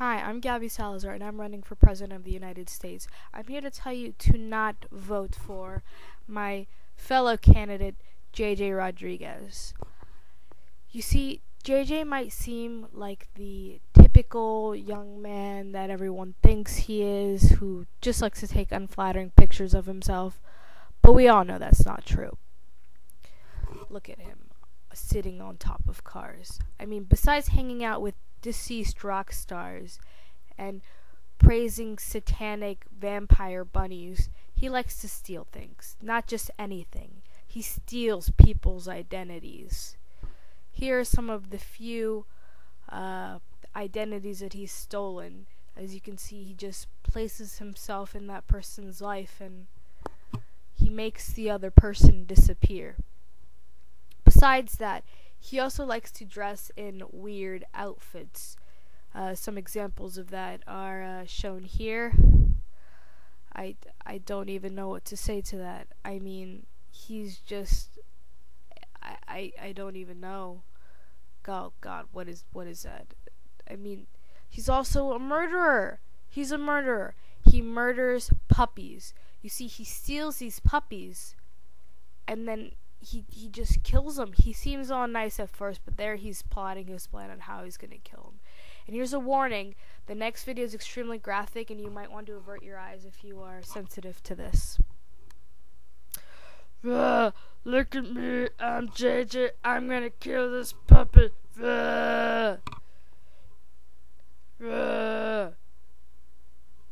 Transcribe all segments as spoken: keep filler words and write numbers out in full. Hi, I'm Gabby Salazar, and I'm running for President of the United States. I'm here to tell you to not vote for my fellow candidate, J J Rodriguez. You see, J J might seem like the typical young man that everyone thinks he is, who just likes to take unflattering pictures of himself, but we all know that's not true. Look at him, sitting on top of cars. I mean, besides hanging out with deceased rock stars and praising satanic vampire bunnies, he likes to steal things. Not just anything. He steals people's identities. Here are some of the few uh, identities that he's stolen. As you can see, he just places himself in that person's life and he makes the other person disappear. Besides that, he also likes to dress in weird outfits. Uh, some examples of that are uh, shown here. I, I don't even know what to say to that. I mean, he's just... I, I, I don't even know. God, God, what is, what is that? I mean, he's also a murderer. He's a murderer. He murders puppies. You see, he steals these puppies, and then... He he just kills him. He seems all nice at first, but there he's plotting his plan on how he's going to kill him. And here's a warning. The next video is extremely graphic, and you might want to avert your eyes if you are sensitive to this. Uh, look at me. I'm J J. I'm going to kill this puppy. Uh, uh.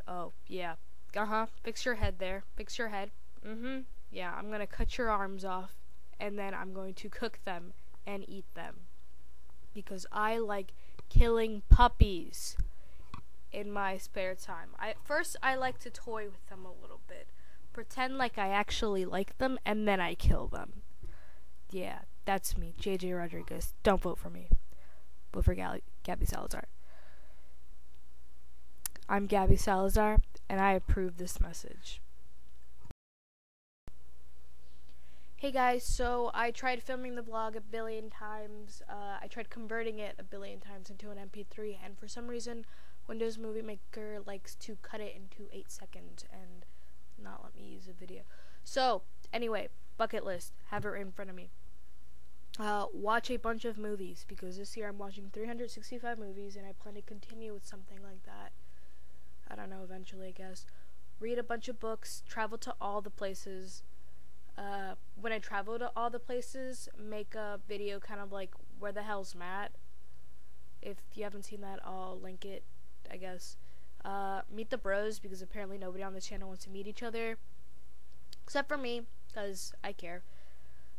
Oh, yeah. Uh-huh. Fix your head there. Fix your head. Mm-hmm. Yeah, I'm going to cut your arms off. And then I'm going to cook them and eat them. Because I like killing puppies in my spare time. I, first, I like to toy with them a little bit. Pretend like I actually like them, and then I kill them. Yeah, that's me, J J Rodriguez. Don't vote for me. Vote for Gal- Gabby Salazar. I'm Gabby Salazar, and I approve this message. Hey guys, so I tried filming the vlog a billion times, uh, I tried converting it a billion times into an M P three, and for some reason, Windows Movie Maker likes to cut it into eight seconds and not let me use a video. So, anyway, bucket list, have it right in front of me. Uh, watch a bunch of movies, because this year I'm watching three hundred sixty-five movies, and I plan to continue with something like that. I don't know, eventually I guess. Read a bunch of books, travel to all the places. Uh, when I travel to all the places, make a video kind of like Where the Hell's Matt. If you haven't seen that, I'll link it, I guess. Uh, meet the bros, because apparently nobody on the channel wants to meet each other. Except for me, because I care.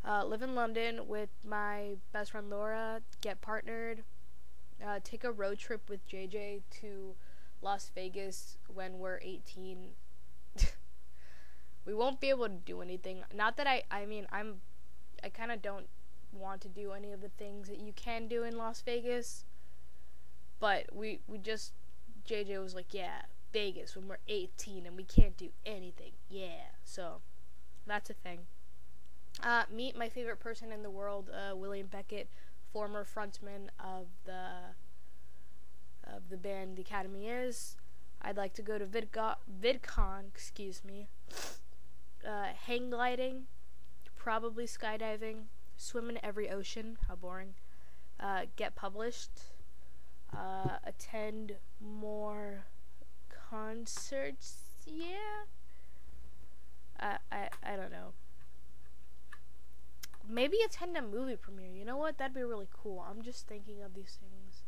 Uh, live in London with my best friend Laura. Get partnered. Uh, take a road trip with J J to Las Vegas when we're eighteen. We won't be able to do anything. Not that I, I mean, I'm, I kind of don't want to do any of the things that you can do in Las Vegas. But we, we just, J J was like, yeah, Vegas when we're eighteen and we can't do anything. Yeah, so that's a thing. Uh, meet my favorite person in the world, uh, William Beckett, former frontman of the, of the band The Academy Is. I'd like to go to VidCon, VidCon, excuse me. Uh, hang gliding, probably skydiving, swim in every ocean, how boring, uh, get published, uh, attend more concerts, yeah, uh, I, I don't know, maybe attend a movie premiere, you know what, that'd be really cool. I'm just thinking of these things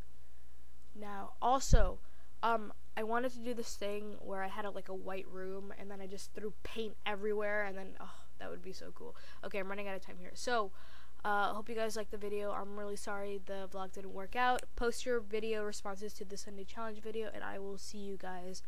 now. Also, um, I wanted to do this thing where I had a, like a white room, and then I just threw paint everywhere, and then, oh, that would be so cool. Okay, I'm running out of time here. So, uh, hope you guys liked the video. I'm really sorry the vlog didn't work out. Post your video responses to the Sunday challenge video, and I will see you guys